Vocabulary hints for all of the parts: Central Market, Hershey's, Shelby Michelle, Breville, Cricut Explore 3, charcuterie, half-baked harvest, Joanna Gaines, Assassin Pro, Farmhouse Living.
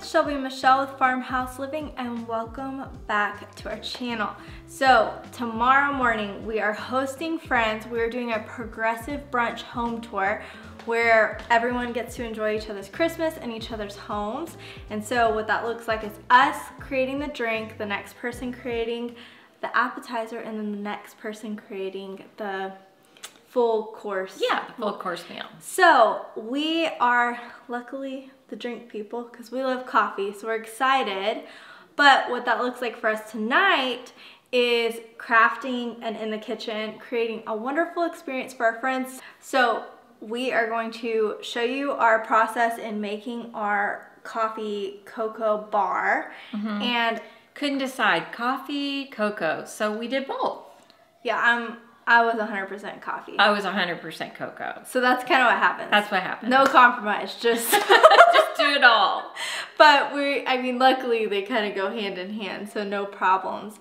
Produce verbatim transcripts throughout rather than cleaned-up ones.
it's Shelby Michelle with Farmhouse Living, and welcome back to our channel. So tomorrow morning we are hosting friends. We are doing a progressive brunch home tour where everyone gets to enjoy each other's Christmas and each other's homes. And so what that looks like is us creating the drink, the next person creating the appetizer, and then the next person creating the full course. Yeah, full course meal. So we are luckily the drink people because we love coffee, so we're excited. But what that looks like for us tonight is crafting and in the kitchen, creating a wonderful experience for our friends. So we are going to show you our process in making our coffee cocoa bar. Mm-hmm. And couldn't decide coffee, cocoa, so we did both. Yeah, I'm I was one hundred percent coffee. I was one hundred percent cocoa. So that's kind of what happens. That's what happens. No compromise, just just do it all. But we, I mean, luckily they kind of go hand in hand, so no problems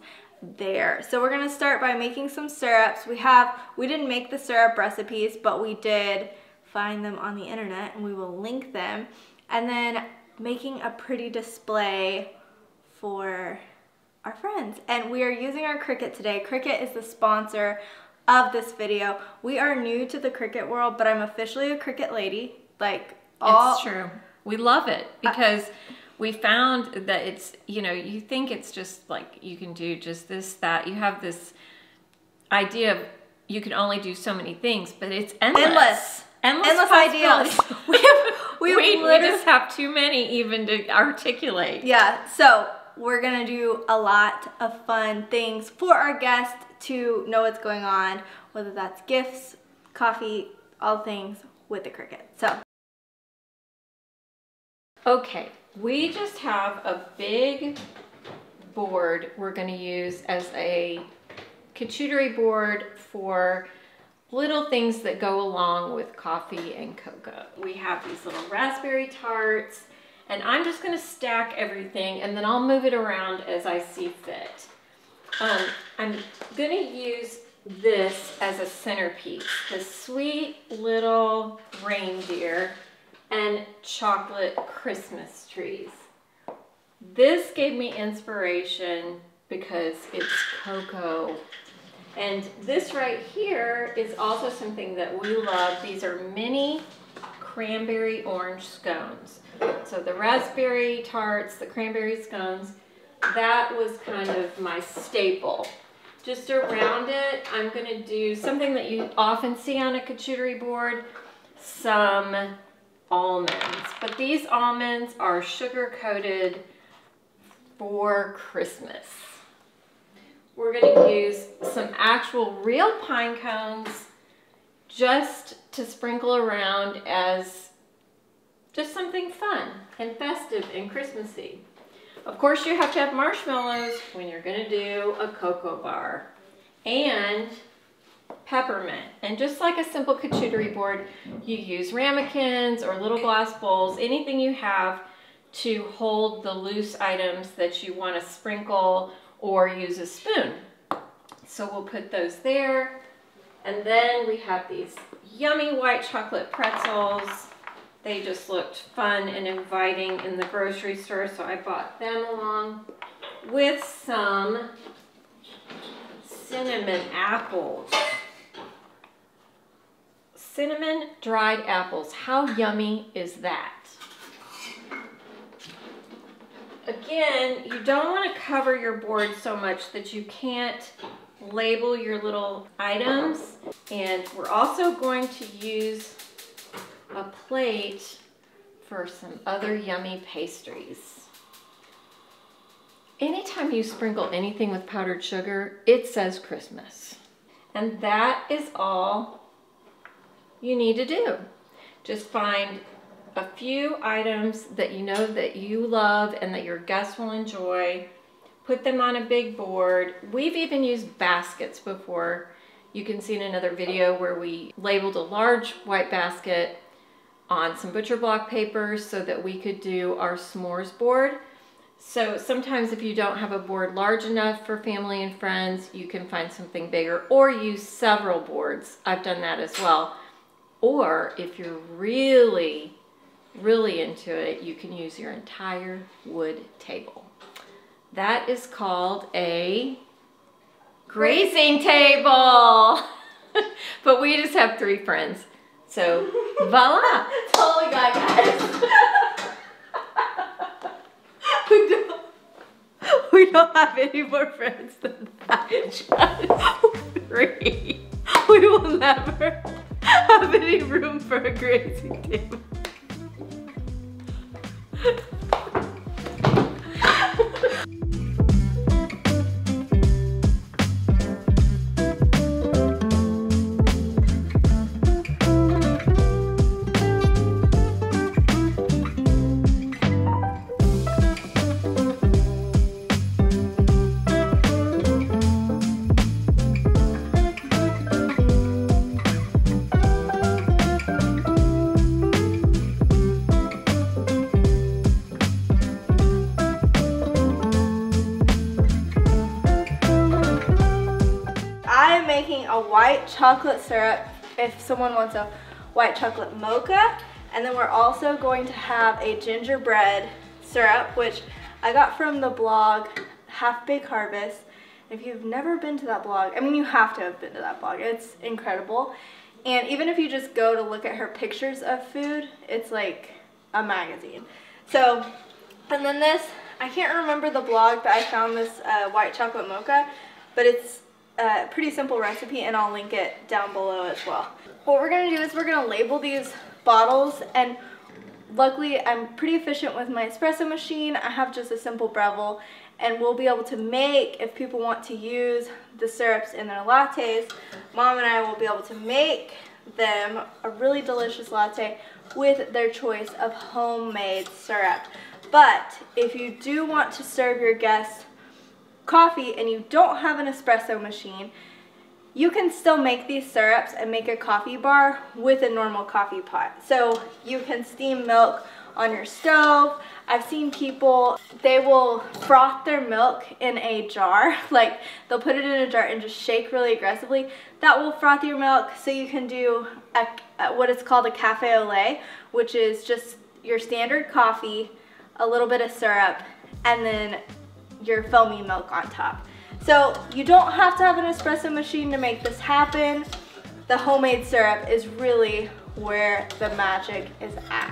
there. So we're gonna start by making some syrups. We have, we didn't make the syrup recipes, but we did find them on the internet and we will link them. And then making a pretty display for our friends. And we are using our Cricut today. Cricut is the sponsor of this video. We are new to the Cricut world, but I'm officially a Cricut lady. Like, all it's true. We love it because uh, we found that it's, you know, you think it's just like you can do just this, that. You have this idea of you can only do so many things, but it's endless. Endless. Endless, endless ideas. we have, we, we, we just have too many even to articulate. Yeah, so we're gonna do a lot of fun things for our guests to know what's going on, whether that's gifts, coffee, all things with the Cricut. So, okay, we just have a big board we're gonna use as a charcuterie board for little things that go along with coffee and cocoa. We have these little raspberry tarts, and I'm just gonna stack everything and then I'll move it around as I see fit. Um, I'm gonna use this as a centerpiece, this sweet little reindeer and chocolate Christmas trees. This gave me inspiration because it's cocoa. And this right here is also something that we love. These are mini cranberry orange scones. So the raspberry tarts, the cranberry scones, that was kind of my staple. Just around it, I'm gonna do something that you often see on a charcuterie board, some almonds. But these almonds are sugar-coated for Christmas. We're gonna use some actual real pine cones just to sprinkle around as just something fun and festive and Christmassy. Of course, you have to have marshmallows when you're gonna do a cocoa bar, and peppermint. And just like a simple charcuterie board, you use ramekins or little glass bowls, anything you have to hold the loose items that you wanna sprinkle or use a spoon. So we'll put those there. And then we have these yummy white chocolate pretzels. They just looked fun and inviting in the grocery store, so I bought them along with some cinnamon apples. Cinnamon dried apples. How yummy is that? Again, you don't want to cover your board so much that you can't label your little items. And we're also going to use a plate for some other yummy pastries. Anytime you sprinkle anything with powdered sugar, it says Christmas. And that is all you need to do. Just find a few items that you know that you love and that your guests will enjoy. Put them on a big board. We've even used baskets before. You can see in another video where we labeled a large white basket on some butcher block paper so that we could do our s'mores board. So sometimes if you don't have a board large enough for family and friends, you can find something bigger or use several boards. I've done that as well. Or if you're really really into it, you can use your entire wood table. That is called a grazing table. But we just have three friends. So, voila. That's all we got, guys. we, don't, we don't have any more friends than that. Just three. We will never have any room for a grazing table. A white chocolate syrup if someone wants a white chocolate mocha, and then we're also going to have a gingerbread syrup, which I got from the blog Half-Baked Harvest. If you've never been to that blog, I mean, you have to have been to that blog. It's incredible. And even if you just go to look at her pictures of food, it's like a magazine. So, and then this, I can't remember the blog, but I found this uh, white chocolate mocha, but it's Uh, pretty simple recipe, and I'll link it down below as well. What we're gonna do is we're gonna label these bottles, and luckily I'm pretty efficient with my espresso machine. I have just a simple Breville, and we'll be able to make, if people want to use the syrups in their lattes, Mom and I will be able to make them a really delicious latte with their choice of homemade syrup. But if you do want to serve your guests coffee and you don't have an espresso machine, you can still make these syrups and make a coffee bar with a normal coffee pot. So you can steam milk on your stove. I've seen people, they will froth their milk in a jar, like they'll put it in a jar and just shake really aggressively. That will froth your milk, so you can do a, a, what is called a cafe au lait, which is just your standard coffee, a little bit of syrup, and then your foamy milk on top. So you don't have to have an espresso machine to make this happen. The homemade syrup is really where the magic is at.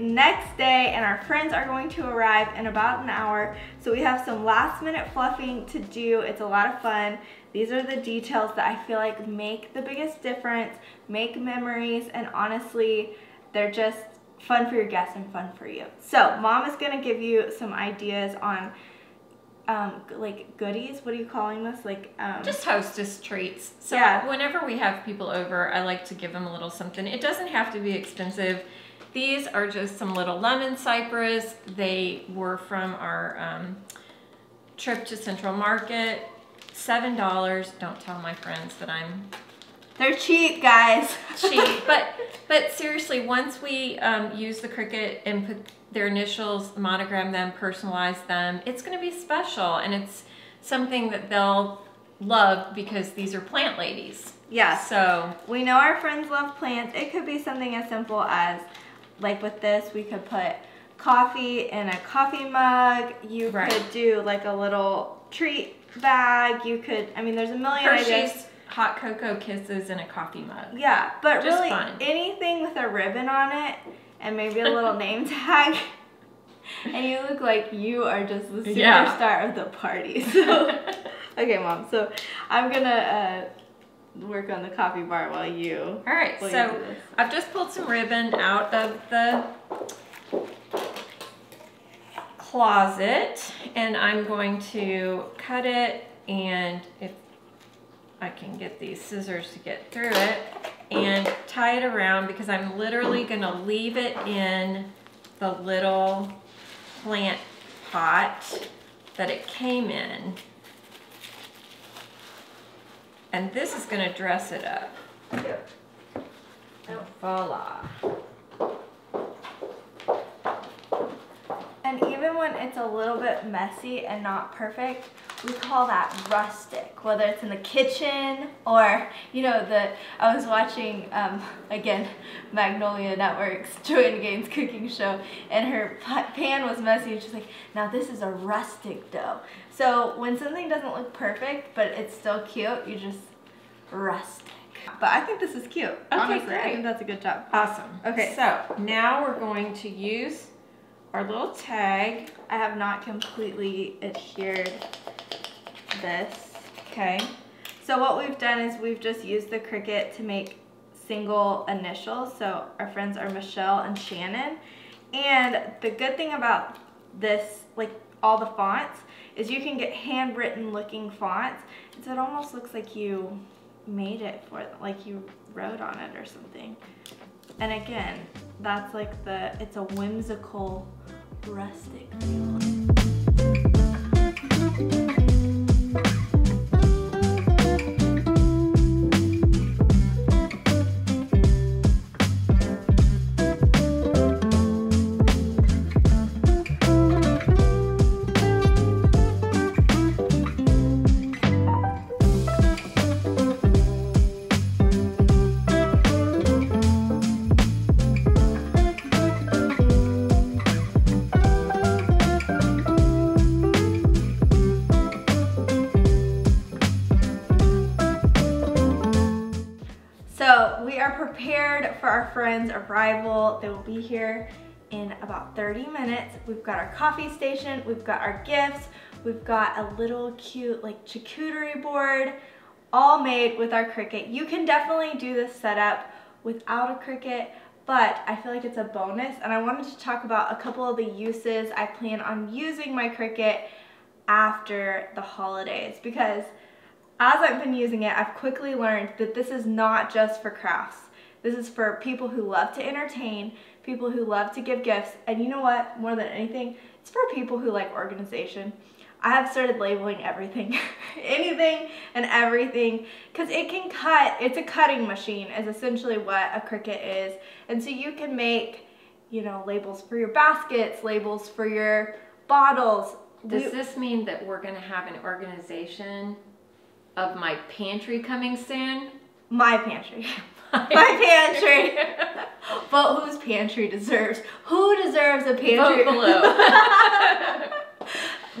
Next day, and our friends are going to arrive in about an hour, so we have some last minute fluffing to do. It's a lot of fun. These are the details that I feel like make the biggest difference, make memories, and honestly, they're just fun for your guests and fun for you. So Mom is gonna give you some ideas on um, like goodies, what are you calling this? Like um, just hostess treats. So yeah. Whenever we have people over, I like to give them a little something. It doesn't have to be expensive. These are just some little lemon cypress. They were from our um, trip to Central Market. seven dollars. Don't tell my friends that I'm... They're cheap, guys. Cheap. But but seriously, once we um, use the Cricut and put their initials, monogram them, personalize them, it's going to be special. And it's something that they'll love because these are plant ladies. Yeah. So we know our friends love plants. It could be something as simple as... like with this, we could put coffee in a coffee mug. You right. could do like a little treat bag. You could, I mean, there's a million Hershey's ideas. Hot cocoa kisses in a coffee mug. Yeah, but just really fun. Anything with a ribbon on it and maybe a little name tag And you look like you are just the superstar yeah. of the party. So, okay, Mom. So I'm gonna uh, work on the coffee bar while you. All right. So you do this. I've just pulled some ribbon out of the closet, and I'm going to cut it. And if I can get these scissors to get through it, and tie it around, because I'm literally gonna leave it in the little plant pot that it came in. And this is gonna dress it up. And voila. And even when it's a little bit messy and not perfect, we call that rustic, whether it's in the kitchen or, you know, the, I was watching, um, again, Magnolia Network's Joanna Gaines cooking show, and her pan was messy, and she's like, now this is a rustic dough. So when something doesn't look perfect, but it's still cute, you just rustic. But I think this is cute, okay, honestly. Great. I think that's a good job. Awesome. Okay, so now we're going to use our little tag. I have not completely adhered this. Okay. So what we've done is we've just used the Cricut to make single initials. So our friends are Michelle and Shannon. And the good thing about this, like all the fonts, is you can get handwritten looking fonts. And so it almost looks like you made it for them, like you wrote on it or something. And again, that's like the, it's a whimsical, rustic feel. Prepared for our friend's arrival. They will be here in about thirty minutes. We've got our coffee station, we've got our gifts, we've got a little cute like charcuterie board, all made with our Cricut. You can definitely do this setup without a Cricut, but I feel like it's a bonus, and I wanted to talk about a couple of the uses I plan on using my Cricut after the holidays, because as I've been using it, I've quickly learned that this is not just for crafts. This is for people who love to entertain, people who love to give gifts, and you know what? More than anything, it's for people who like organization. I have started labeling everything, anything and everything, because it can cut. It's a cutting machine is essentially what a Cricut is, and so you can make, you know, labels for your baskets, labels for your bottles. Does we, this mean that we're going to have an organization of my pantry coming soon? My pantry. My pantry. Vote whose pantry deserves. Who deserves a pantry? Vote below.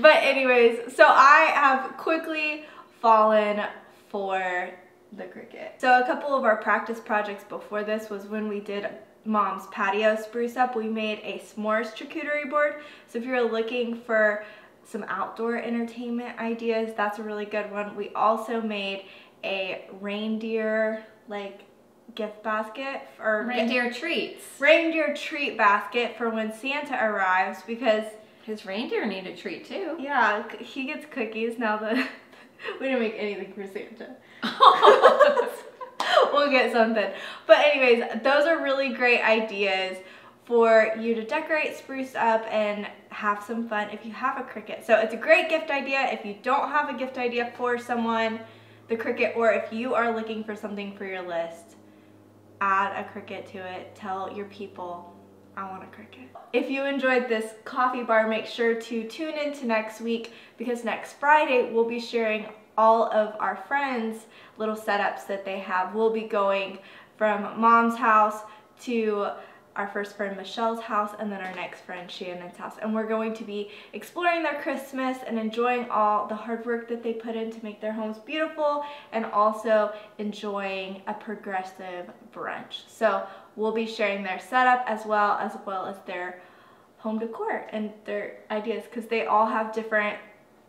But anyways, so I have quickly fallen for the Cricut. So a couple of our practice projects before this was when we did Mom's patio spruce up. We made a s'mores charcuterie board. So if you're looking for some outdoor entertainment ideas, that's a really good one. We also made a reindeer like gift basket, or reindeer treats. Reindeer treat basket for when Santa arrives, because his reindeer need a treat too. Yeah, he gets cookies now that we didn't make anything for Santa. We'll get something. But anyways, those are really great ideas for you to decorate, spruce up, and have some fun if you have a Cricut. So it's a great gift idea if you don't have a gift idea for someone, the Cricut, or if you are looking for something for your list. Add a Cricut to it. Tell your people, I want a Cricut. If you enjoyed this coffee bar, make sure to tune in to next week, because next Friday we'll be sharing all of our friends' little setups that they have. We'll be going from Mom's house to our first friend Michelle's house, and then our next friend Shannon's house. And we're going to be exploring their Christmas and enjoying all the hard work that they put in to make their homes beautiful, and also enjoying a progressive brunch. So we'll be sharing their setup as well as well as their home decor and their ideas, because they all have different,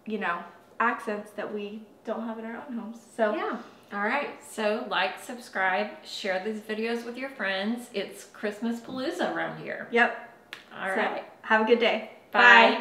you know, accents that we don't have in our own homes. So yeah. All right, so like, subscribe, share these videos with your friends. It's Christmas Palooza around here. Yep. All so, right. Have a good day. Bye. Bye.